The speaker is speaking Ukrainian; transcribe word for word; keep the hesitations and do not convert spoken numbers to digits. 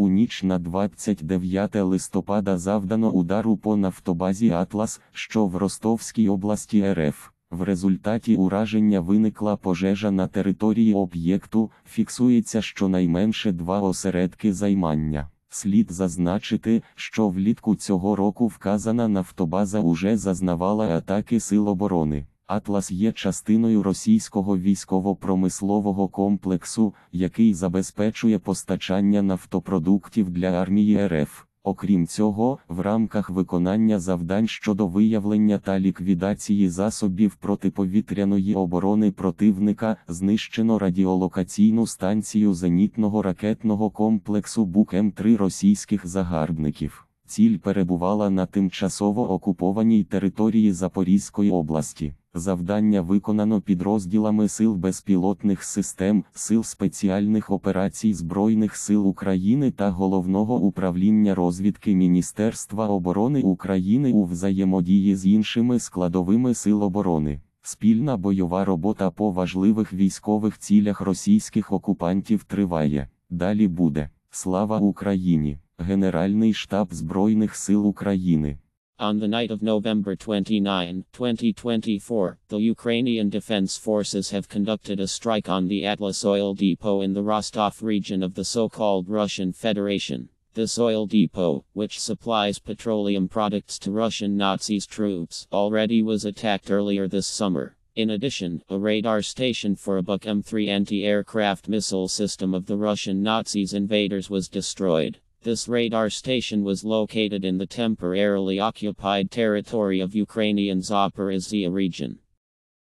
У ніч на двадцять дев'яте листопада завдано удару по нафтобазі «Атлас», що в Ростовській області РФ. В результаті ураження виникла пожежа на території об'єкту, фіксується щонайменше два осередки займання. Слід зазначити, що влітку цього року вказана нафтобаза уже зазнавала атаки Сил оборони. «Атлас» є частиною російського військово-промислового комплексу, який забезпечує постачання нафтопродуктів для армії РФ. Окрім цього, в рамках виконання завдань щодо виявлення та ліквідації засобів протиповітряної оборони противника знищено радіолокаційну станцію зенітного ракетного комплексу «Бук-М три» російських загарбників. Ціль перебувала на тимчасово окупованій території Запорізької області. Завдання виконано підрозділами Сил безпілотних систем, Сил спеціальних операцій Збройних сил України та Головного управління розвідки Міністерства оборони України у взаємодії з іншими складовими Сил оборони. Спільна бойова робота по важливих військових цілях російських окупантів триває. Далі буде. Слава Україні! Генеральний штаб Збройних сил України. On the night of November twenty-ninth, twenty twenty-four, the Ukrainian Defense Forces have conducted a strike on the Atlas oil depot in the Rostov region of the so-called Russian Federation. This oil depot, which supplies petroleum products to Russian Nazi troops, already was attacked earlier this summer. In addition, a radar station for a Бук-М три anti-aircraft missile system of the Russian Nazis invaders was destroyed. This radar station was located in the temporarily occupied territory of Ukrainian Zaporizhzhia region.